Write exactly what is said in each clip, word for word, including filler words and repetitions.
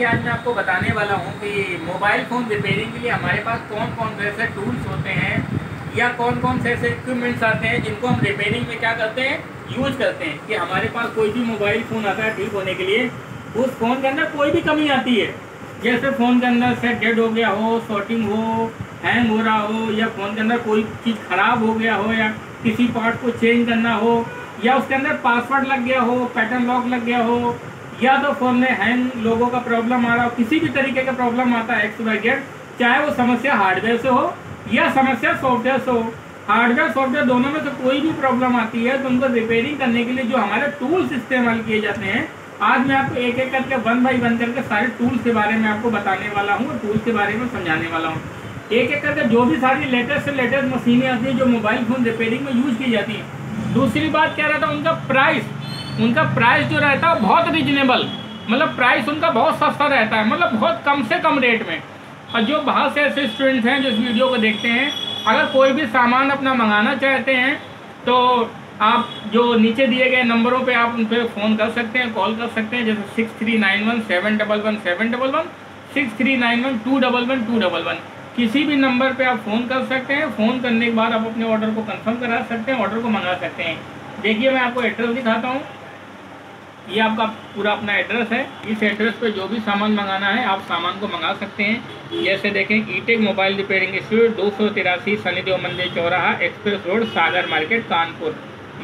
कि आज मैं आपको बताने वाला हूं कि मोबाइल फ़ोन रिपेयरिंग के लिए हमारे पास कौन कौन से ऐसे टूल्स होते हैं या कौन कौन से ऐसे इक्विपमेंट्स आते हैं जिनको हम रिपेयरिंग में क्या करते हैं, यूज़ करते हैं। कि हमारे पास कोई भी मोबाइल फ़ोन आता है ठीक होने के लिए, उस फ़ोन के अंदर कोई भी कमी आती है, जैसे फ़ोन के अंदर सेट डेड हो गया हो, शॉर्टिंग हो, हैंग हो रहा हो, या फ़ोन के अंदर कोई चीज़ ख़राब हो गया हो, या किसी पार्ट को चेंज करना हो, या उसके अंदर पासवर्ड लग गया हो, पैटर्न लॉक लग गया हो, या तो फ़ोन में हैंग लोगों का प्रॉब्लम आ रहा हो, किसी भी तरीके का प्रॉब्लम आता है एक्स वाई जेड, चाहे वो समस्या हार्डवेयर से हो या समस्या सॉफ्टवेयर से हो, हार्डवेयर सॉफ्टवेयर दोनों में तो कोई भी प्रॉब्लम आती है, तो उनको रिपेयरिंग करने के लिए जो हमारे टूल्स इस्तेमाल किए जाते हैं, आज मैं आपको एक एक करके वन बाई वन करके सारे टूल्स के बारे में आपको बताने वाला हूँ और टूल्स के बारे में समझाने वाला हूँ। एक एक करके जो भी सारी लेटेस्ट से लेटेस्ट मशीनें आती हैं जो मोबाइल फ़ोन रिपेयरिंग में यूज़ की जाती हैं। दूसरी बात क्या रहता है, उनका प्राइस, उनका प्राइस जो रहता है बहुत रीजनेबल, मतलब प्राइस उनका बहुत सस्ता रहता है, मतलब बहुत कम से कम रेट में। और जो बहुत से ऐसे स्टूडेंट्स हैं जो इस वीडियो को देखते हैं, अगर कोई भी सामान अपना मंगाना चाहते हैं तो आप जो नीचे दिए गए नंबरों पे आप उन पर फ़ोन कर सकते हैं, कॉल कर सकते हैं, जैसे six three nine one seven double one seven double one six three nine one two double one two double one किसी भी नंबर पे आप फ़ोन कर सकते हैं। फ़ोन करने के बाद आप अपने ऑर्डर को कंफर्म करा सकते हैं, ऑर्डर को मंगा सकते हैं। देखिए मैं आपको एड्रेस दिखाता हूँ, ये आपका पूरा अपना एड्रेस है, इस एड्रेस पे जो भी सामान मंगाना है आप सामान को मंगा सकते हैं। जैसे देखें, ईटेक मोबाइल रिपेयरिंग इंस्टीट्यूट, दो सौ तिरासी सनीदेव मंदिर चौराहा, express road, Sagar market, Kanpur,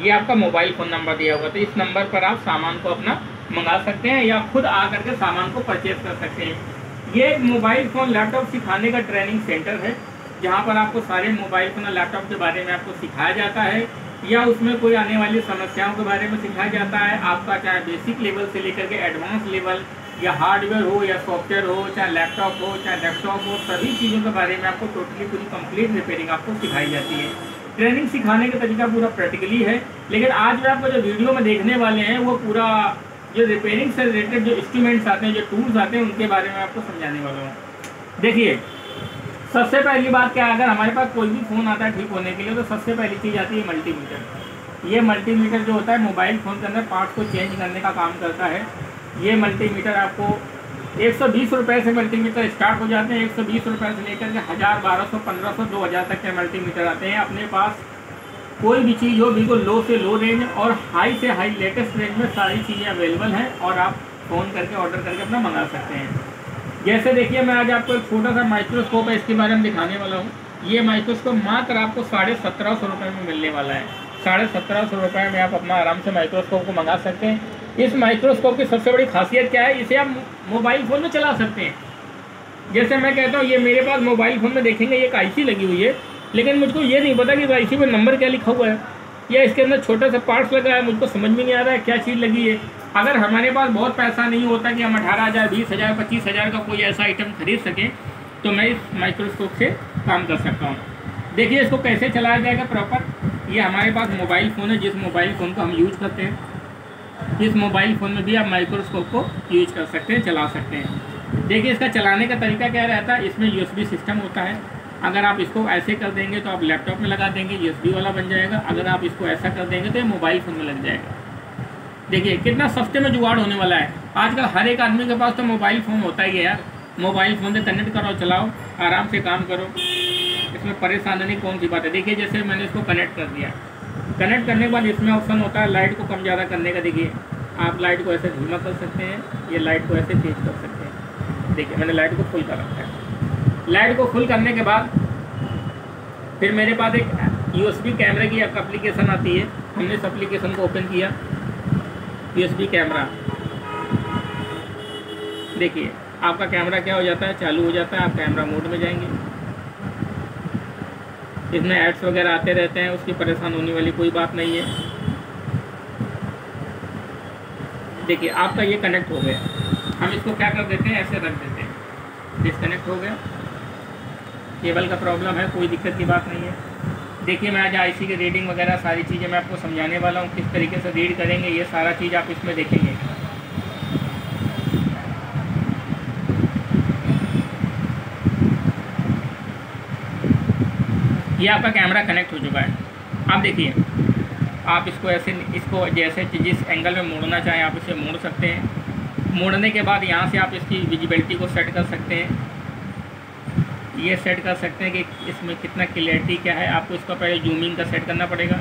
ये आपका मोबाइल फ़ोन नंबर दिया हुआ, तो इस नंबर पर आप सामान को अपना मंगा सकते हैं या खुद आ करके सामान को परचेज़ कर सकते हैं। ये एक मोबाइल फ़ोन लैपटॉप सिखाने का ट्रेनिंग सेंटर है, जहाँ पर आपको सारे मोबाइल फ़ोन और लैपटॉप के बारे में आपको सिखाया जाता है या उसमें कोई आने वाली समस्याओं के बारे में सिखाया जाता है। आपका चाहे बेसिक लेवल से लेकर के एडवांस लेवल, या हार्डवेयर हो या सॉफ्टवेयर हो, चाहे लैपटॉप हो चाहे डेस्कटॉप हो, सभी चीज़ों के बारे में आपको टोटली पूरी कंप्लीट रिपेयरिंग आपको सिखाई जाती है। ट्रेनिंग सिखाने का तरीका पूरा प्रैक्टिकली है, लेकिन आज मैं आपको जो वीडियो में देखने वाले हैं वो पूरा जो रिपेयरिंग से रिलेटेड जो इंस्ट्रूमेंट्स आते हैं, जो टूल्स आते हैं, उनके बारे में आपको समझाने वाला हूँ। देखिए, सबसे पहली बात क्या है, अगर हमारे पास कोई भी फ़ोन आता है ठीक होने के लिए, तो सबसे पहली चीज़ आती है मल्टीमीटर। ये मल्टीमीटर जो होता है मोबाइल फ़ोन के अंदर पार्ट को चेंज करने का काम करता है। ये मल्टीमीटर आपको एक सौ बीस रुपये से मल्टीमीटर स्टार्ट हो जाते हैं, एक सौ बीस रुपये से लेकर के हज़ार, बारह सौ, पंद्रह सौ, दो हज़ार तक के मल्टीमीटर आते हैं। अपने पास कोई भी चीज़ हो, बिल्कुल लो से लो रेंज और हाई से हाई लेटेस्ट रेंज में सारी चीज़ें अवेलेबल हैं और आप फ़ोन करके ऑर्डर करके अपना मंगा सकते हैं। जैसे देखिए, मैं आज आपको एक छोटा सा माइक्रोस्कोप है, इसके बारे में दिखाने वाला हूँ। ये माइक्रोस्कोप मात्र आपको साढ़े सत्रह सौ रुपये में मिलने वाला है। साढ़े सत्रह सौ रुपये में आप अपना आराम से माइक्रोस्कोप को मंगा सकते हैं। इस माइक्रोस्कोप की सबसे बड़ी खासियत क्या है, इसे आप मोबाइल फ़ोन में चला सकते हैं। जैसे मैं कहता हूँ, ये मेरे पास मोबाइल फ़ोन में देखेंगे ये एक आई सी लगी हुई है, लेकिन मुझको ये नहीं पता कि इस आई सी में नंबर क्या लिखा हुआ है या इसके अंदर छोटा सा पार्ट्स लगा है, मुझको समझ में नहीं आ रहा है क्या चीज़ लगी है। अगर हमारे पास बहुत पैसा नहीं होता कि हम अठारह हज़ार, बीस हज़ार, पच्चीस हज़ार का कोई ऐसा आइटम खरीद सकें, तो मैं इस माइक्रोस्कोप से काम कर सकता हूँ। देखिए इसको कैसे चलाया जाएगा प्रॉपर। ये हमारे पास मोबाइल फ़ोन है, जिस मोबाइल फ़ोन को हम यूज़ करते हैं, इस मोबाइल फ़ोन में भी आप माइक्रोस्कोप को यूज कर सकते हैं, चला सकते हैं। देखिए इसका चलाने का तरीका क्या रहता है, इसमें यू एस बी सिस्टम होता है। अगर आप इसको ऐसे कर देंगे तो आप लैपटॉप में लगा देंगे, यू एस बी वाला बन जाएगा। अगर आप इसको ऐसा कर देंगे तो ये मोबाइल फ़ोन में लग जाएगा। देखिए कितना सस्ते में जुगाड़ होने वाला है। आजकल हर एक आदमी के पास तो मोबाइल फ़ोन होता ही है यार, मोबाइल फ़ोन से कनेक्ट करो, चलाओ, आराम से काम करो, इसमें परेशान नहीं कौन सी बात है। देखिए जैसे मैंने इसको कनेक्ट कर दिया, कनेक्ट करने के बाद इसमें ऑप्शन होता है लाइट को कम ज़्यादा करने का। देखिए आप लाइट को ऐसे धीमा कर सकते हैं, ये लाइट को ऐसे तेज कर सकते हैं। देखिए मैंने लाइट को फुल कर रखा है। लाइट को फुल करने के बाद फिर मेरे पास एक यू एस बी कैमरे की एप्लीकेशन आती है, हमने इस एप्लीकेशन को ओपन किया, यूएसबी कैमरा। देखिए आपका कैमरा क्या हो जाता है, चालू हो जाता है, आप कैमरा मोड में जाएंगे। इसमें एड्स वगैरह आते रहते हैं, उसकी परेशान होने वाली कोई बात नहीं है। देखिए आपका ये कनेक्ट हो गया, हम इसको क्या कर देते हैं, ऐसे रख देते हैं, डिस्कनेक्ट हो गया। केबल का प्रॉब्लम है, कोई दिक्कत की बात नहीं है। देखिए मैं आज आईसी की रीडिंग वगैरह सारी चीज़ें मैं आपको समझाने वाला हूँ, किस तरीके से रीड करेंगे, ये सारा चीज़ आप इसमें देखेंगे। ये आपका कैमरा कनेक्ट हो चुका है। आप देखिए आप इसको ऐसे, इसको जैसे जिस एंगल में मोड़ना चाहें आप इसे मोड़ सकते हैं। मोड़ने के बाद यहाँ से आप इसकी विजिबिलिटी को सेट कर सकते हैं, ये सेट कर सकते हैं कि इसमें कितना क्लियरिटी क्या है। आपको इसका पहले जूमिंग का सेट करना पड़ेगा।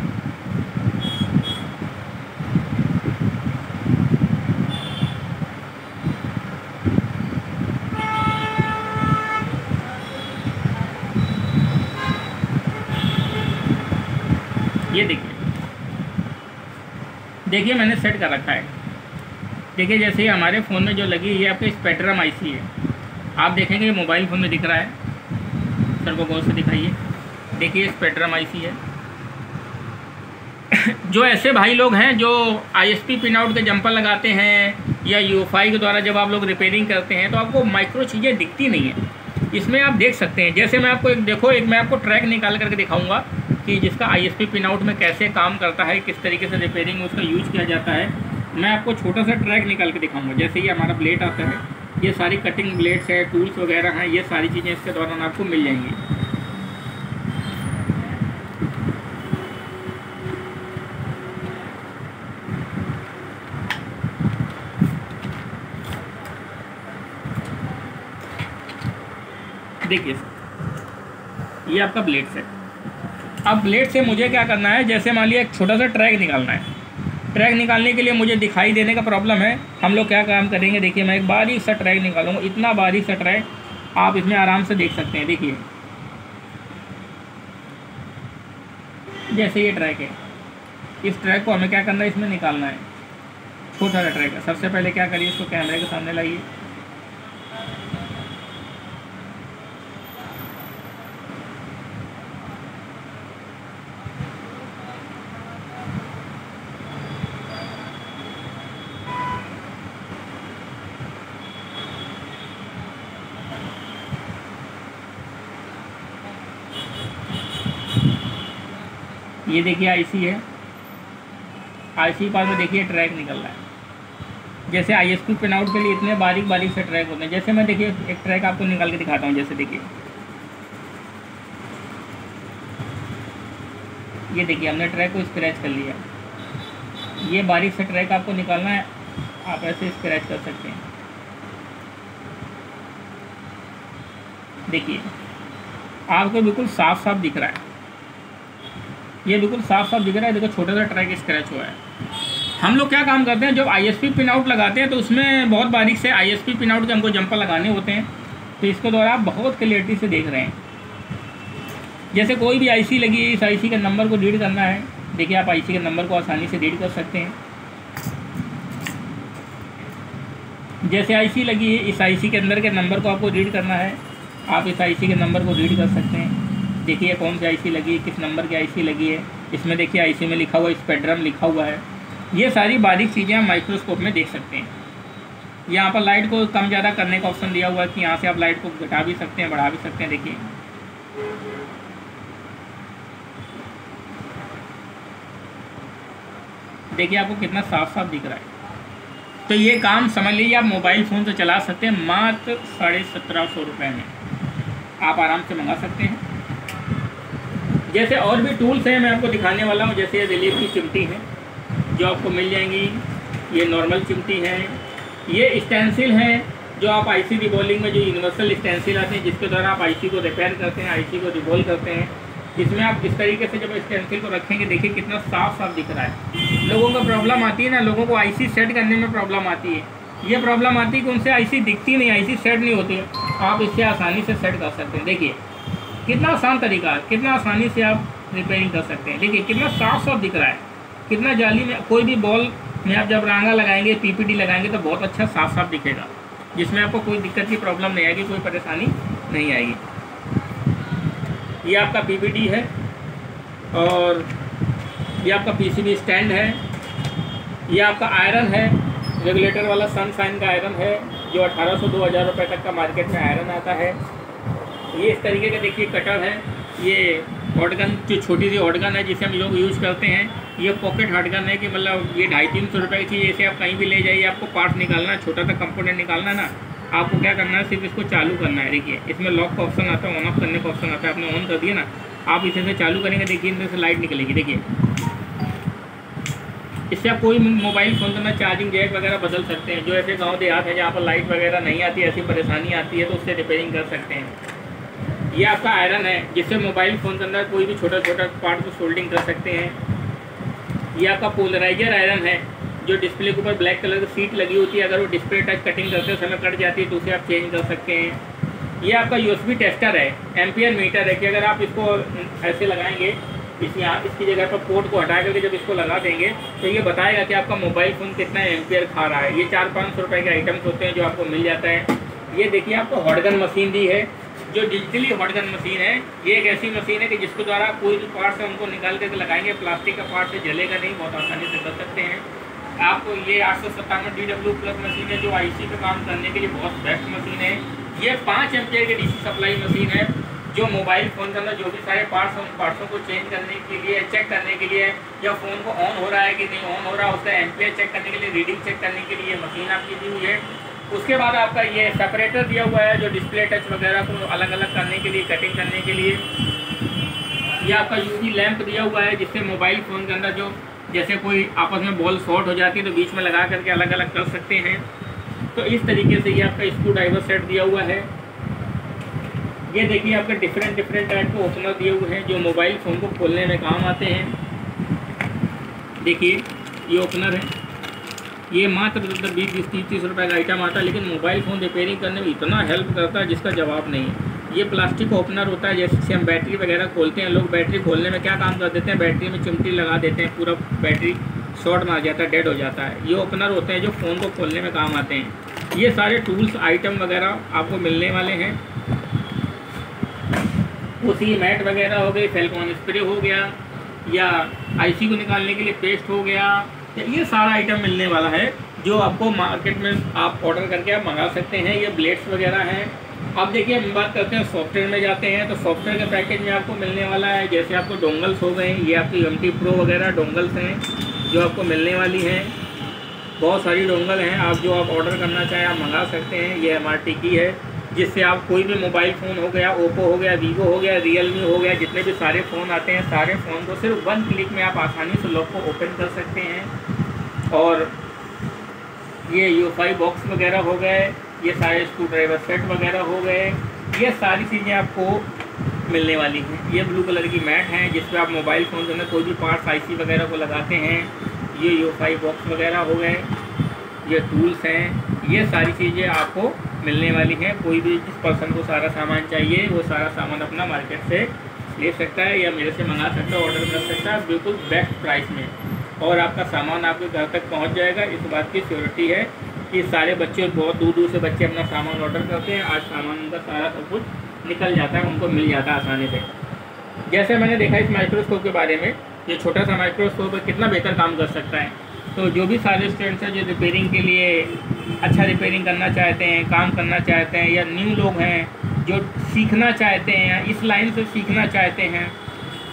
ये देखिए देखिए मैंने सेट कर रखा है। देखिए जैसे ही हमारे फ़ोन में जो लगी ये आपके स्पेक्ट्रम आईसी है। आप देखेंगे मोबाइल फ़ोन में दिख रहा है, सर को गौर से दिखाइए। देखिए स्पेक्ट्रम आईसी है। जो ऐसे भाई लोग हैं जो आईएसपी पिन आउट के जंपर लगाते हैं या यूएफआई के द्वारा जब आप लोग रिपेयरिंग करते हैं तो आपको माइक्रो चीज़ें दिखती नहीं है, इसमें आप देख सकते हैं। जैसे मैं आपको एक देखो एक मैं आपको ट्रैक निकाल करके दिखाऊँगा कि जिसका आईएसपी पिन आउट में कैसे काम करता है, किस तरीके से रिपेयरिंग में उसका यूज़ किया जाता है। मैं आपको छोटा सा ट्रैक निकाल के दिखाऊंगा। जैसे ही हमारा ब्लेड आता है, ये सारी कटिंग ब्लेड्स है, टूल्स वगैरह हैं, ये सारी चीज़ें इसके दौरान आपको मिल जाएंगी। देखिए ये आपका ब्लेड है। अब ब्लेड से मुझे क्या करना है, जैसे मान लिया एक छोटा सा ट्रैक निकालना है। ट्रैक निकालने के लिए मुझे दिखाई देने का प्रॉब्लम है। हम लोग क्या काम करेंगे, देखिए मैं एक बारीक सा ट्रैक निकालूंगा। इतना बारीक सा ट्रैक आप इसमें आराम से देख सकते हैं। देखिए जैसे ये ट्रैक है, इस ट्रैक को हमें क्या करना है, इसमें निकालना है। छोटा सा ट्रैक है। सबसे पहले क्या करिए, इसको कैमरे के सामने लाइए। ये देखिए आईसी है, आईसी के पास में देखिए ट्रैक निकल रहा है। जैसे आईएसपी पिन आउट के लिए इतने बारीक बारीक से ट्रैक होते हैं। जैसे मैं देखिए एक ट्रैक आपको निकाल के दिखाता हूँ। जैसे देखिए ये देखिए हमने ट्रैक को स्क्रैच कर लिया। ये बारीक से ट्रैक आपको निकालना है, आप ऐसे स्क्रैच कर सकते हैं। देखिए आपको बिल्कुल साफ साफ दिख रहा है, ये बिल्कुल साफ साफ दिख रहा है। देखो छोटा सा ट्रैक स्क्रैच हुआ है। हम लोग क्या काम करते हैं, जब आईएसपी पिन आउट लगाते हैं तो उसमें बहुत बारीक से आईएसपी पिन आउट के हमको जंपर लगाने होते हैं, तो इसके द्वारा आप बहुत क्लियरिटी से देख रहे हैं। जैसे कोई भी आईसी लगी है, इस आईसी का नंबर को रीड करना है। देखिए आप आईसी के नंबर को आसानी से रीड कर सकते हैं। जैसे आईसी लगी है, इस आईसी के अंदर के नंबर को आपको रीड करना है। आप इस आईसी के नंबर को रीड कर सकते हैं। देखिए कौन सी आईसी लगी है, किस नंबर की आईसी लगी है। इसमें देखिए आईसी में लिखा हुआ स्पेक्ट्रम लिखा हुआ है। ये सारी बारीक चीज़ें हम माइक्रोस्कोप में देख सकते हैं। यहाँ पर लाइट को कम ज़्यादा करने का ऑप्शन दिया हुआ है कि यहाँ से आप लाइट को घटा भी सकते हैं, बढ़ा भी सकते हैं। देखिए देखिए आपको कितना साफ साफ दिख रहा है। तो ये काम समझ लीजिए आप मोबाइल फ़ोन से चला सकते हैं मात्र साढ़े सत्रह सौ रुपये में। आप आराम से मंगा सकते हैं। जैसे और भी टूल्स हैं मैं आपको दिखाने वाला हूँ। जैसे ये रिलीफ की चिमटी है जो आपको मिल जाएंगी, ये नॉर्मल चिमटी है, ये स्टेंसिल है जो आप आईसी रिबॉलिंग में जो यूनिवर्सल स्टेंसिल आते हैं जिसके द्वारा आप आईसी को रिपेयर करते हैं, आईसी को रिबॉल करते हैं। इसमें आप किस तरीके से जब स्टेंसिल को रखेंगे, देखिए कितना साफ साफ दिख रहा है। लोगों को प्रॉब्लम आती है ना, लोगों को आईसी सेट करने में प्रॉब्लम आती है। ये प्रॉब्लम आती है कि उनसे आईसी दिखती नहीं, आईसी सेट नहीं होती है। आप इससे आसानी से सेट कर सकते हैं। देखिए कितना आसान तरीका है, कितना आसानी से आप रिपेयरिंग कर सकते हैं। देखिए कितना साफ साफ दिख रहा है, कितना जाली में कोई भी बॉल में आप जब रांगा लगाएंगे, पीपीटी लगाएंगे तो बहुत अच्छा साफ साफ दिखेगा, जिसमें आपको कोई दिक्कत की प्रॉब्लम नहीं आएगी, कोई परेशानी नहीं आएगी। ये आपका पीपीटी है और ये आपका पीसीबी स्टैंड है। ये आपका आयरन है, रेगुलेटर वाला सनशाइन का आयरन है जो अठारह सौ दो हज़ार रुपये तक का मार्केट में आयरन आता है। ये इस तरीके का देखिए कटर है, ये हॉटगन जो छोटी सी हॉटगन है जिसे हम लोग यूज़ करते हैं, ये पॉकेट हॉटगन है कि मतलब ये ढाई तीन सौ रुपये की चीज़, इसे आप कहीं भी ले जाइए। आपको पार्ट निकालना है, छोटा सा कंपोनेंट निकालना है ना, आपको क्या करना है, सिर्फ इसको चालू करना है। देखिए इसमें लॉक का ऑप्शन आता है, ऑन ऑफ करने का ऑप्शन आता है। आपने ऑन कर दिया ना, आप इसे से चालू करेंगे, देखिए इनमें से लाइट निकलेगी। देखिए इससे आप कोई मोबाइल फ़ोन में चार्जिंग जैक वगैरह बदल सकते हैं। जो ऐसे गांव देहात है जहाँ पर लाइट वगैरह नहीं आती, ऐसी परेशानी आती है तो उससे रिपेयरिंग कर सकते हैं। ये आपका आयरन है जिससे मोबाइल फ़ोन के अंदर कोई भी छोटा छोटा पार्ट को सोल्डिंग कर सकते हैं। ये आपका पोलराइजर आयरन है जो डिस्प्ले के ऊपर ब्लैक कलर की सीट लगी होती है, अगर वो डिस्प्ले टच कटिंग करते समय कट जाती है तो उसे आप चेंज कर सकते हैं। ये आपका यूएसबी टेस्टर है, एम्पियर मीटर है कि अगर आप इसको ऐसे लगाएंगे इस यहाँ इसकी जगह पर पोर्ट को हटा करके जब इसको लगा देंगे तो ये बताएगा कि आपका मोबाइल फ़ोन कितना एम्पियर खा रहा है। ये चार पाँच सौ रुपये के आइटम्स होते हैं जो आपको मिल जाता है। ये देखिए आपको हॉटगन मशीन दी है जो डिजिटली हॉटगन मशीन है। ये एक ऐसी मशीन है कि जिसके द्वारा कोई भी पार्ट है उनको निकाल करके लगाएंगे, प्लास्टिक का पार्ट से जलेगा नहीं, बहुत आसानी से कर सकते हैं। आपको ये आठ सौ सत्तावन डी डब्ल्यू प्लस मशीन है जो आईसी पे काम करने के लिए बहुत बेस्ट मशीन है। ये पाँच एम्पियर की डीसी सप्लाई मशीन है जो मोबाइल फ़ोन के अंदर जो भी सारे पार्ट्स हैं उन पार्ट्सों को चेंज करने के लिए, चेक करने के लिए, या फ़ोन को ऑन हो रहा है कि नहीं ऑन हो रहा है उसका एम्पियर चेक करने के लिए, रीडिंग चेक करने के लिए मशीन आपकी दी हुई है। उसके बाद आपका ये सेपरेटर दिया हुआ है जो डिस्प्ले टच वगैरह को अलग अलग करने के लिए, कटिंग करने के लिए। ये आपका यूवी लैंप दिया हुआ है जिससे मोबाइल फ़ोन के अंदर जो जैसे कोई आपस में बॉल शॉर्ट हो जाती है तो बीच में लगा करके अलग अलग कर सकते हैं। तो इस तरीके से ये आपका स्क्रू ड्राइवर सेट दिया हुआ है। ये देखिए आपके डिफरेंट डिफरेंट टाइप के ओपनर दिए हुए हैं जो मोबाइल फ़ोन को खोलने में काम आते हैं। देखिए ये ओपनर है, ये मात्र बीस बीस तीस तीस रुपये का आइटम आता है लेकिन मोबाइल फ़ोन रिपेयरिंग करने में इतना हेल्प करता है जिसका जवाब नहीं है। ये प्लास्टिक ओपनर होता है जैसे हम बैटरी वगैरह खोलते हैं, लोग बैटरी खोलने में क्या काम कर देते हैं, बैटरी में चिमटी लगा देते हैं, पूरा बैटरी शॉर्ट मार जाता है, डेड हो जाता है। ये ओपनर होते हैं जो फ़ोन को खोलने में काम आते हैं। ये सारे टूल्स आइटम वगैरह आपको मिलने वाले हैं। उसी मैट वगैरह हो गई, फेल्कॉन स्प्रे हो गया, या आईसी को निकालने के लिए पेस्ट हो गया, ये सारा आइटम मिलने वाला है जो आपको मार्केट में आप ऑर्डर करके आप मंगा सकते हैं। ये ब्लेड्स वगैरह हैं। अब देखिए हम बात करते हैं सॉफ्टवेयर में जाते हैं तो सॉफ्टवेयर के पैकेज में आपको मिलने वाला है जैसे आपको डोंगल्स हो गए, ये आपकी एम टी प्रो वगैरह डोंगल्स हैं जो आपको मिलने वाली हैं। बहुत सारी डोंगल हैं आप जो आप ऑर्डर करना चाहें आप मंगा सकते हैं। ये एम आर टी की है जिससे आप कोई भी मोबाइल फ़ोन हो गया, ओप्पो हो गया, वीवो हो गया, रियलमी हो गया, जितने भी सारे फ़ोन आते हैं सारे फ़ोन को सिर्फ वन क्लिक में आप आसानी से लोग को ओपन कर सकते हैं। और ये यूएफआई बॉक्स वगैरह हो गए, ये सारे स्क्रू ड्राइवर सेट वगैरह हो गए, ये सारी चीज़ें आपको मिलने वाली हैं। ये ब्लू कलर की मैट है जिस पर आप मोबाइल फ़ोन के अंदर कोई भी पार्ट्स आईसी वगैरह को लगाते हैं। ये यूएफआई बॉक्स वगैरह हो गए, ये टूल्स हैं, ये सारी चीज़ें आपको मिलने वाली हैं। कोई भी जिस पर्सन को सारा सामान चाहिए वो सारा सामान अपना मार्केट से ले सकता है या मेरे से मंगा सकता है, ऑर्डर कर सकता है बिल्कुल बेस्ट प्राइस में, और आपका सामान आपके घर तक पहुँच जाएगा। इस बात की श्योरिटी है कि सारे बच्चे, बहुत दूर दूर से बच्चे अपना सामान ऑर्डर करते हैं, आज सामान उनका सारा सब कुछ निकल जाता है, उनको मिल जाता है आसानी से। जैसे मैंने देखा इस माइक्रोस्कोप के बारे में, ये छोटा सा माइक्रोस्कोप है कितना बेहतर काम कर सकता है। तो जो भी सारे स्टूडेंट्स हैं जो रिपेयरिंग के लिए अच्छा रिपेयरिंग करना चाहते हैं, काम करना चाहते हैं, या न्यू लोग हैं जो सीखना चाहते हैं, इस लाइन से सीखना चाहते हैं,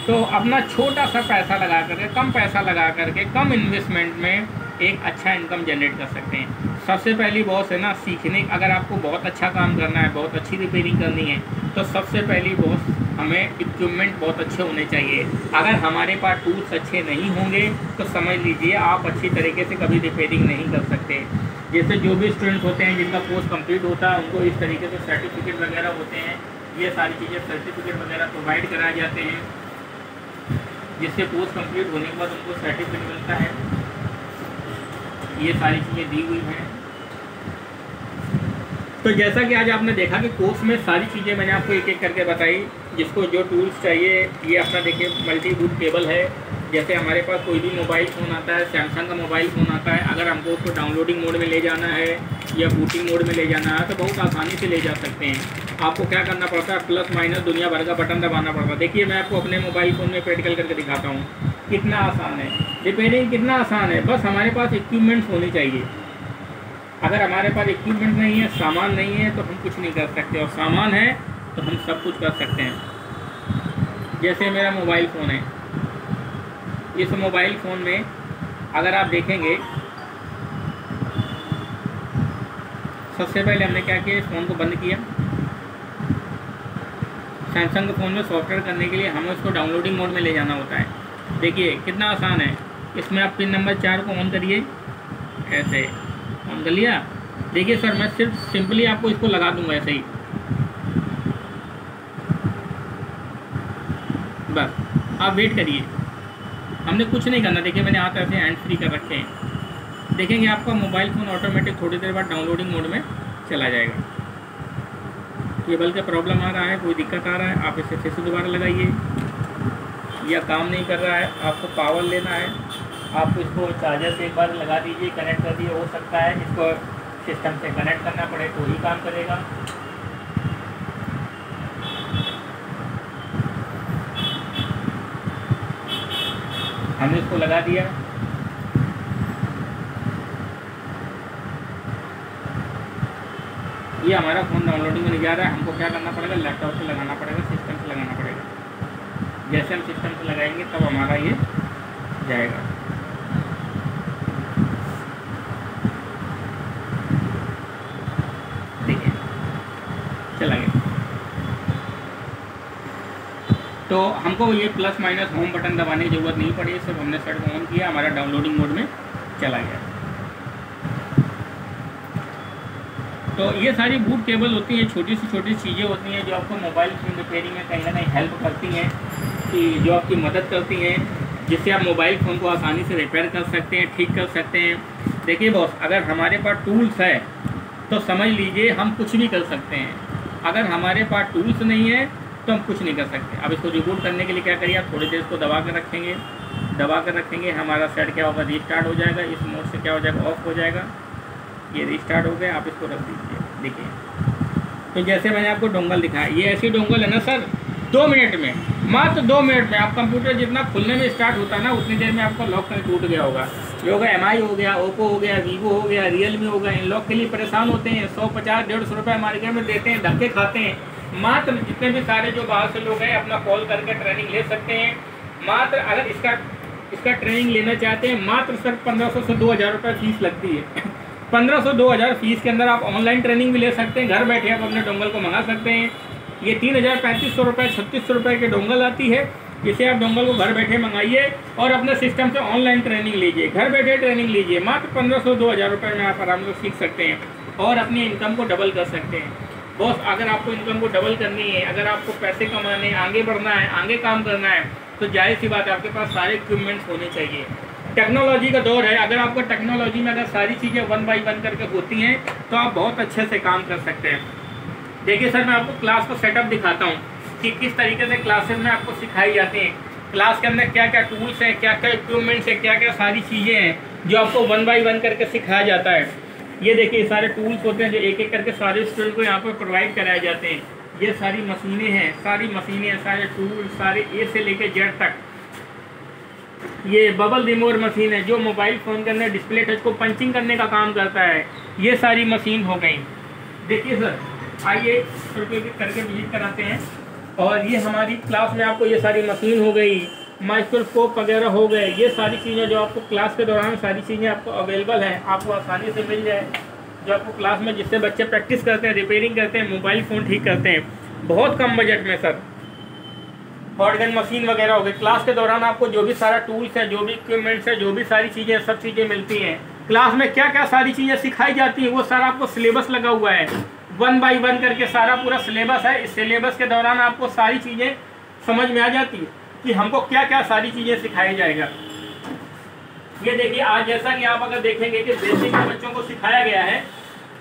तो अपना छोटा सा पैसा लगा करके, कम पैसा लगा करके, कम इन्वेस्टमेंट में एक अच्छा इनकम जनरेट कर सकते हैं। सबसे पहली बॉस है ना सीखने, अगर आपको बहुत अच्छा काम करना है, बहुत अच्छी रिपेयरिंग करनी है, तो सबसे पहली बॉस हमें इक्विपमेंट बहुत अच्छे होने चाहिए। अगर हमारे पास टूल्स अच्छे नहीं होंगे तो समझ लीजिए आप अच्छी तरीके से कभी रिपेयरिंग नहीं कर सकते। जैसे जो भी स्टूडेंट्स होते हैं जिनका कोर्स कंप्लीट होता है उनको इस तरीके से सर्टिफिकेट वगैरह होते हैं, ये सारी चीज़ें सर्टिफिकेट वगैरह प्रोवाइड कराए जाते हैं जिससे कोर्स कम्प्लीट होने के बाद उनको सर्टिफिकेट मिलता है। ये सारी चीज़ें दी हुई हैं। तो जैसा कि आज आपने देखा कि कोर्स में सारी चीज़ें मैंने आपको एक एक करके बताई, जिसको जो टूल्स चाहिए। ये अपना देखिए मल्टी बूट केबल है, जैसे हमारे पास कोई भी मोबाइल फ़ोन आता है, सैमसंग का मोबाइल फ़ोन आता है, अगर हमको उसको डाउनलोडिंग मोड में ले जाना है या बूटिंग मोड में ले जाना है तो बहुत आसानी से ले जा सकते हैं। आपको क्या करना पड़ता है, प्लस माइनस दुनिया भर का बटन दबाना पड़ता है। देखिए मैं आपको अपने मोबाइल फ़ोन में प्रैक्टिकल करके दिखाता हूँ कितना आसान है रिपेयरिंग, कितना आसान है। बस हमारे पास इक्विपमेंट्स होने चाहिए। अगर हमारे पास इक्विपमेंट नहीं है, सामान नहीं है, तो हम कुछ नहीं कर सकते, और सामान है तो हम सब कुछ कर सकते हैं। जैसे मेरा मोबाइल फ़ोन है, इस मोबाइल फ़ोन में अगर आप देखेंगे सबसे पहले हमने क्या किया, इस फ़ोन को बंद किया। सैमसंग के फ़ोन में सॉफ्टवेयर करने के लिए हमें उसको डाउनलोडिंग मोड में ले जाना होता है। देखिए कितना आसान है, इसमें आप पिन नंबर चार को ऑन करिए, ऐसे ऑन कर लिया। देखिए सर मैं सिर्फ सिंपली आपको इसको लगा दूंगा ऐसे ही बस, आप वेट करिए, हमने कुछ नहीं करना। देखिए मैंने हाथ ऐसे हैंड फ्री कर रखे हैं, देखेंगे आपका मोबाइल फ़ोन ऑटोमेटिक थोड़ी देर बाद डाउनलोडिंग मोड में चला जाएगा। केबल का प्रॉब्लम आ रहा है, कोई दिक्कत आ रहा है, आप इसे फिर से दोबारा लगाइए, या काम नहीं कर रहा है, आपको पावर लेना है, आप इसको चार्जर से एक बार लगा दीजिए, कनेक्ट कर दीजिए। हो सकता है इसको सिस्टम से कनेक्ट करना पड़े तो ही काम करेगा। हमने इसको लगा दिया, ये हमारा फ़ोन डाउनलोडिंग में नहीं जा रहा है। हमको क्या करना पड़ेगा, लैपटॉप से लगाना पड़ेगा, सिस्टम से लगाना पड़ेगा। जैसे हम सिस्टम से लगाएंगे तब हमारा ये जाएगा। ठीक है, चला गया। तो हमको ये प्लस माइनस होम बटन दबाने की ज़रूरत नहीं पड़ी, सिर्फ हमने शर्ट को ऑन किया, हमारा डाउनलोडिंग मोड में चला गया। तो ये सारी बूट केबल होती हैं, छोटी सी छोटी चीज़ें होती हैं जो आपको मोबाइल की रिपेयरिंग में कहीं ना कहीं हेल्प करती हैं, कि जो आपकी मदद करती हैं, जिससे आप मोबाइल फ़ोन को आसानी से रिपेयर कर सकते हैं, ठीक कर सकते हैं। देखिए बॉस, अगर हमारे पास टूल्स है तो समझ लीजिए हम कुछ भी कर सकते हैं, अगर हमारे पास टूल्स नहीं है तो हम कुछ नहीं कर सकते। अब इसको रिबूट करने के लिए क्या करिए, आप थोड़ी देर इसको दबा कर रखेंगे, दबा कर रखेंगे, हमारा सेट क्या होगा, रिस्टार्ट हो जाएगा। इस मोड से क्या हो जाएगा, ऑफ हो जाएगा, ये रिस्टार्ट हो गया। आप इसको रख दीजिए, देखिए तो जैसे मैंने आपको डोंगल दिखाया, ये ऐसी डोंगल है ना सर, दो मिनट में, मात्र दो मिनट में आप कंप्यूटर जितना खुलने में स्टार्ट होता है ना, उतनी देर में आपका लॉक कहीं टूट गया होगा। जो होगा एम आई हो गया, ओप्पो हो गया, वीवो हो गया, रियलमी हो गया, इन लॉक के लिए परेशान होते हैं, सौ पचास डेढ़ सौ रुपये मार्केट में देते हैं, धक्के खाते हैं। मात्र जितने भी सारे जो बाहर से लोग हैं अपना कॉल करके ट्रेनिंग ले सकते हैं। मात्र अगर इसका इसका ट्रेनिंग लेना चाहते हैं, मात्र सर पंद्रह सौ से दो हज़ार रुपये फीस लगती है। पंद्रह सौ दो हज़ार फीस के अंदर आप ऑनलाइन ट्रेनिंग भी ले सकते हैं, घर बैठे आप अपने डोंगल को मंगा सकते हैं। ये तीन हज़ार पैंतीस सौ रुपये छत्तीस सौ रुपये के डोंगल आती है, इसे आप डोंगल को घर बैठे मंगाइए और अपने सिस्टम से ऑनलाइन ट्रेनिंग लीजिए, घर बैठे ट्रेनिंग लीजिए। मात्र पंद्रह सौ दो हज़ार रुपये में आप आराम से सीख सकते हैं और अपनी इनकम को डबल कर सकते हैं। बॉस अगर आपको इनकम को डबल करनी है, अगर आपको पैसे कमाने, आगे बढ़ना है, आगे काम करना है, तो जाहिर सी बात है आपके पास सारे इक्विपमेंट्स होने चाहिए। टेक्नोलॉजी का दौर है, अगर आपको टेक्नोलॉजी में अगर सारी चीज़ें वन बाई वन करके होती हैं तो आप बहुत अच्छे से काम कर सकते हैं। देखिए सर मैं आपको क्लास को सेटअप दिखाता हूँ कि किस तरीके से क्लासेस में आपको सिखाई जाती हैं, क्लास के अंदर क्या क्या टूल्स हैं, क्या क्या इक्विपमेंट्स हैं, क्या क्या सारी चीज़ें हैं जो आपको वन बाई वन करके सिखाया जाता है। ये देखिए सारे टूल्स होते हैं जो एक एक करके सारे स्टूडेंट को यहाँ पर प्रोवाइड कराए जाते हैं। ये सारी मशीनें हैं, सारी मशीनें, सारे टूल्स, सारे ए से लेके जेड तक। ये बबल रिमूवर मशीन है जो मोबाइल फ़ोन के अंदर डिस्प्ले टच को पंचिंग करने का काम करता है, ये सारी मशीन हो गई। देखिए सर आइए करके विजिट कराते हैं। और ये हमारी क्लास में आपको ये सारी मशीन हो गई, माइक्रोस्कोप वगैरह हो गए, ये सारी चीज़ें जो आपको क्लास के दौरान सारी चीज़ें आपको अवेलेबल हैं, आपको आसानी से मिल जाए, जो आपको क्लास में जिससे बच्चे प्रैक्टिस करते हैं, रिपेयरिंग करते हैं, मोबाइल फ़ोन ठीक करते हैं, बहुत कम बजट में। सर हॉटगन मशीन वगैरह हो गई, क्लास के दौरान आपको जो भी सारा टूल्स है, जो भी इक्विपमेंट्स है, जो भी सारी चीज़ें, सब चीज़ें मिलती हैं। क्लास में क्या क्या सारी चीज़ें सिखाई जाती हैं वो सारा आपको सिलेबस लगा हुआ है, वन बाई वन करके सारा पूरा सिलेबस है। इस सिलेबस के दौरान आपको सारी चीज़ें समझ में आ जाती है कि हमको क्या क्या सारी चीज़ें सिखाई जाएगा। ये देखिए आज जैसा कि आप अगर देखेंगे कि बेसिक बच्चों को सिखाया गया है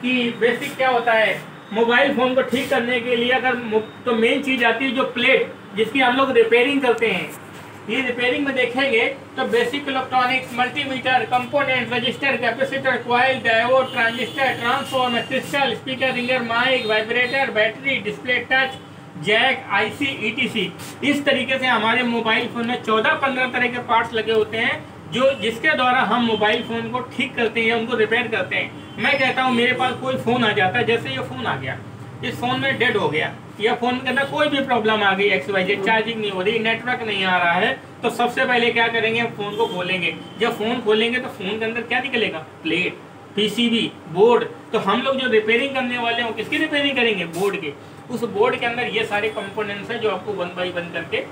कि बेसिक क्या होता है मोबाइल फ़ोन को ठीक करने के लिए। अगर तो मेन चीज़ आती है जो प्लेट जिसकी हम लोग रिपेयरिंग करते हैं, ये रिपेयरिंग में देखेंगे तो basic electronics, multimeter, component, resistor, capacitor, coil, diode, transistor, transformer, crystal, speaker, ringer, mic, vibrator, battery, display touch, jack, IC, ETC. इस तरीके से हमारे मोबाइल फ़ोन में चौदह पंद्रह तरह के पार्ट्स लगे होते हैं जो जिसके द्वारा हम मोबाइल फ़ोन को ठीक करते हैं, उनको रिपेयर करते हैं। मैं कहता हूँ मेरे पास कोई फ़ोन आ जाता है, जैसे ये फ़ोन आ गया, इस फ़ोन में डेड हो गया, या फ़ोन के अंदर कोई भी प्रॉब्लम आ गई, एक्स वाई जेड, चार्जिंग नहीं हो रही, नेटवर्क नहीं आ रहा है, तो सबसे पहले क्या करेंगे हम फ़ोन को खोलेंगे। जब फ़ोन खोलेंगे तो फ़ोन के अंदर क्या निकलेगा, प्लेट, पीसीबी, बोर्ड। तो हम लोग जो रिपेयरिंग करने वाले हैं किसकी रिपेयरिंग करेंगे, बोर्ड के। उस बोर्ड के अंदर ये सारे कंपोनेंट्स हैं जो आपको वन बाई वन करके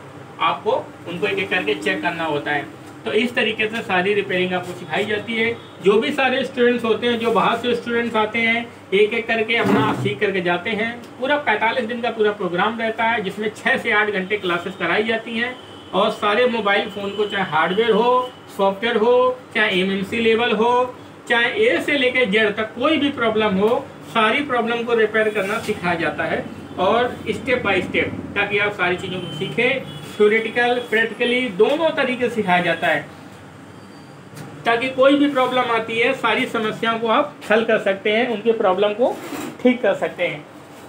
आपको उनको एक एक करके चेक करना होता है। तो इस तरीके से सारी रिपेयरिंग आपको सिखाई जाती है। जो भी सारे स्टूडेंट्स होते हैं, जो बाहर से स्टूडेंट्स आते हैं, एक एक करके अपना सीख करके जाते हैं। पूरा पैंतालीस दिन का पूरा प्रोग्राम रहता है, जिसमें छः से आठ घंटे क्लासेस कराई जाती हैं। और सारे मोबाइल फ़ोन को, चाहे हार्डवेयर हो, सॉफ्टवेयर हो, चाहे एम एम सी लेवल हो, चाहे ए से लेकर जेड तक कोई भी प्रॉब्लम हो, सारी प्रॉब्लम को रिपेयर करना सिखाया जाता है, और स्टेप बाय स्टेप, ताकि आप सारी चीज़ों को सीखें। थ्योरेटिकल प्रैक्टिकली दोनों तरीके से सिखाया जाता है, ताकि कोई भी प्रॉब्लम आती है, सारी समस्याओं को आप हल कर सकते हैं, उनके प्रॉब्लम को ठीक कर सकते हैं।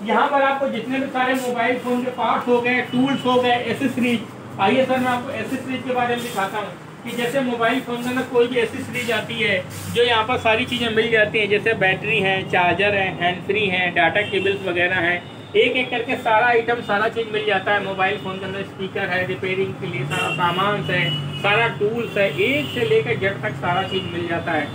यहाँ पर आपको जितने भी सारे मोबाइल फ़ोन के पार्ट्स हो गए, टूल्स हो गए, एसेसरीज। आइए सर, मैं आपको एसेसरीज के बारे में दिखाता हूँ कि जैसे मोबाइल फ़ोन के अंदर कोई भी एसेसरीज आती है, जो यहाँ पर सारी चीज़ें मिल जाती हैं, जैसे बैटरी हैं, चार्जर हैं, हैंड फ्री हैं, डाटा केबल्स वगैरह हैं। एक एक करके सारा आइटम, सारा चीज़ मिल जाता है मोबाइल फ़ोन के अंदर। स्पीकर है, रिपेयरिंग के लिए सारा सामान है, सारा टूल्स है, एक से लेकर जेड तक सारा चीज़ मिल जाता है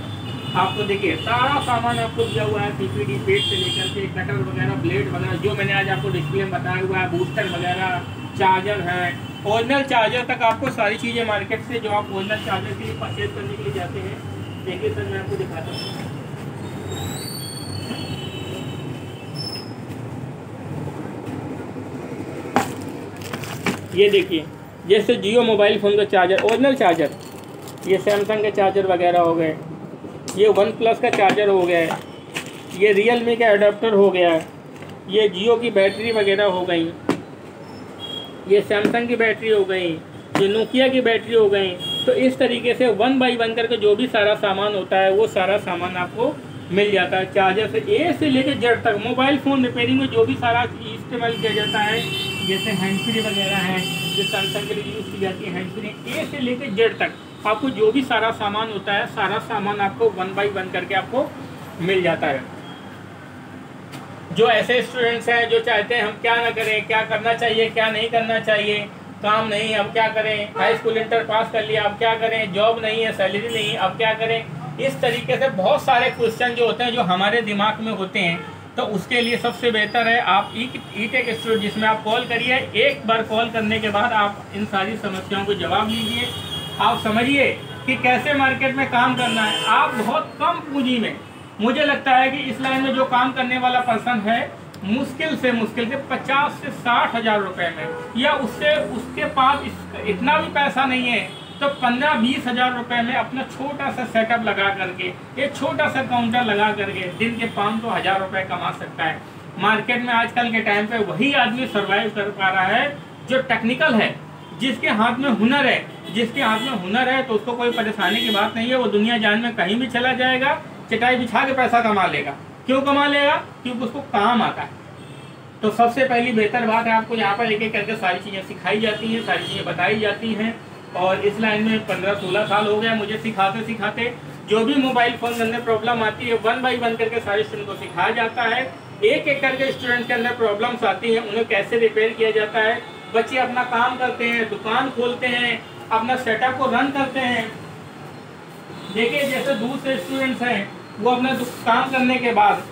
आपको। देखिए, सारा सामान आपको दिया हुआ है, पीपीडी पेट से लेकर के कटर वगैरह, ब्लेड वगैरह, जो मैंने आज आपको डिस्प्ले में बताया हुआ है, बूस्टर वगैरह, चार्जर है, ओरिजिनल चार्जर तक आपको सारी चीज़ें मार्केट से, जो आप ओरिजिनल चार्जर के लिए परचेज करने के लिए जाते हैं। देखिए सर, मैं आपको दिखाता हूँ। ये देखिए, जैसे जियो मोबाइल फ़ोन का चार्जर, ओरिजिनल चार्जर, ये सैमसंग के चार्जर वगैरह हो गए, ये वन प्लस का चार्जर हो गया है, ये रियल मी का अडोप्टर हो गया है, ये जियो की बैटरी वगैरह हो गई, ये सैमसंग की बैटरी हो गई, ये नोकिया की बैटरी हो गई। तो इस तरीके से वन बाई वन करके जो भी सारा सामान होता है, वो सारा सामान आपको मिल जाता है। चार्जर से ए से लेकर जेड तक मोबाइल फ़ोन रिपेयरिंग में जो भी सारा इस्तेमाल किया जाता है, जैसे हैंड फ्री वगैरह है, जो सैमसंग के लिए यूज़ की जाती है, हैंड फ्री ए से लेकर जेड तक आपको जो भी सारा सामान होता है, सारा सामान आपको वन बाई वन करके आपको मिल जाता है। जो ऐसे स्टूडेंट्स हैं जो चाहते हैं हम क्या ना करें, क्या करना चाहिए, क्या नहीं करना चाहिए, काम नहीं, अब क्या करें, हाई स्कूल इंटर पास कर लिया, अब क्या करें, जॉब नहीं है, सैलरी नहीं है, अब क्या करें, इस तरीके से बहुत सारे क्वेश्चन जो होते हैं, जो हमारे दिमाग में होते हैं। तो उसके लिए सबसे बेहतर है आप ई टेक इंस्टीट्यूट, जिसमें आप कॉल करिए। एक बार कॉल करने के बाद आप इन सारी समस्याओं को जवाब लीजिए। आप समझिए कि कैसे मार्केट में काम करना है। आप बहुत कम पूंजी में, मुझे लगता है कि इस लाइन में जो काम करने वाला पर्सन है, मुश्किल से मुश्किल से पचास से साठ हज़ार रुपये में, या उससे उसके पास इस, इतना भी पैसा नहीं है, तो पंद्रह बीस हज़ार रुपये में अपना छोटा सा सेटअप लगा करके, एक छोटा सा काउंटर लगा करके दिन के पाँच सौ हज़ार रुपये कमा सकता है। मार्केट में आजकल के टाइम पे वही आदमी सर्वाइव कर पा रहा है जो टेक्निकल है, जिसके हाथ में हुनर है। जिसके हाथ में हुनर है तो उसको कोई परेशानी की बात नहीं है, वो दुनिया जान में कहीं भी चला जाएगा, चटाई बिछा के पैसा कमा लेगा। क्यों कमा लेगा? क्योंकि उसको काम आता है। तो सबसे पहली बेहतर बात है, आपको यहाँ पर एक एक करके सारी चीज़ें सिखाई जाती हैं, सारी चीज़ें बताई जाती हैं। और इस लाइन में पंद्रह सोलह साल हो गया मुझे सिखाते सिखाते। जो भी मोबाइल फ़ोन के अंदर प्रॉब्लम आती है, वन बाई वन करके सारे स्टूडेंट को सिखाया जाता है। एक एक करके स्टूडेंट के अंदर प्रॉब्लम्स आती हैं, उन्हें कैसे रिपेयर किया जाता है। बच्चे अपना काम करते हैं, दुकान खोलते हैं, अपना सेटअप को रन करते हैं। देखिए, जैसे दूसरे स्टूडेंट्स हैं, वो अपना काम करने के बाद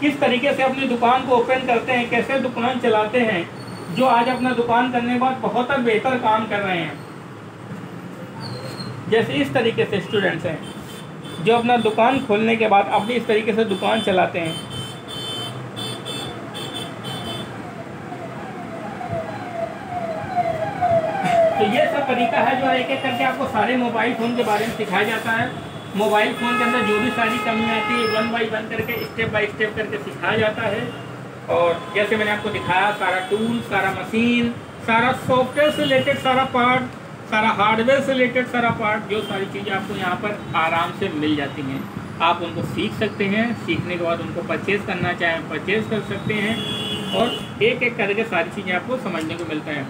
किस तरीके से अपनी दुकान को ओपन करते हैं, कैसे दुकान चलाते हैं, जो आज अपना दुकान करने के बाद बहुत बेहतर काम कर रहे हैं। जैसे इस तरीके से स्टूडेंट्स हैं जो अपना दुकान खोलने के बाद अपनी इस तरीके से दुकान चलाते हैं। तो ये सब तरीका है जो एक एक करके आपको सारे मोबाइल फ़ोन के बारे में सिखाया जाता है। मोबाइल फ़ोन के अंदर जो भी सारी कमियाँ आती है, वन बाई वन करके, स्टेप बाई स्टेप करके सिखाया जाता है। और जैसे मैंने आपको दिखाया, सारा टूल, सारा मशीन, सारा सॉफ्टवेयर से रिलेटेड सारा पार्ट, सारा हार्डवेयर से रिलेटेड सारा पार्ट, जो सारी चीज़ें आपको यहाँ पर आराम से मिल जाती हैं। आप उनको सीख सकते हैं, सीखने के बाद उनको परचेज़ करना चाहें परचेज़ कर सकते हैं, और एक एक करके सारी चीज़ें आपको समझने को मिलता है।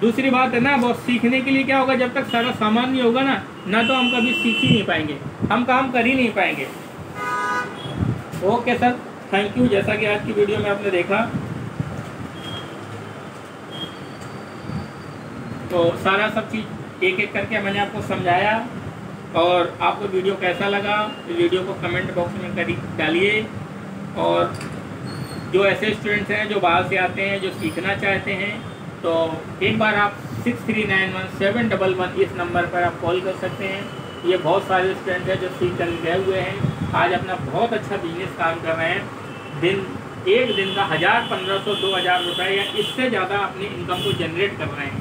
दूसरी बात है ना, बहुत सीखने के लिए क्या होगा, जब तक सारा सामान नहीं होगा ना ना तो हम कभी सीख ही नहीं पाएंगे, हम काम कर ही नहीं पाएंगे। Okay sir, thank you. जैसा कि आज की वीडियो में आपने देखा, तो सारा सब चीज़ एक एक करके मैंने आपको समझाया। और आपको वीडियो कैसा लगा, वीडियो को कमेंट बॉक्स में करी डालिए। और जो ऐसे स्टूडेंट्स हैं जो बाहर से आते हैं, जो सीखना चाहते हैं, तो एक बार आप six three nine one seven one one इस नंबर पर आप कॉल कर सकते हैं। ये बहुत सारे स्टूडेंट हैं जो सीख कर गए हुए हैं, आज अपना बहुत अच्छा बिजनेस काम कर रहे हैं, दिन एक दिन का हज़ार पंद्रह सौ दो हज़ार रुपये या इससे ज़्यादा अपनी इनकम को जनरेट कर रहे हैं,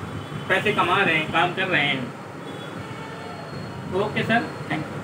पैसे कमा रहे हैं, काम कर रहे हैं। Okay sir, thank you.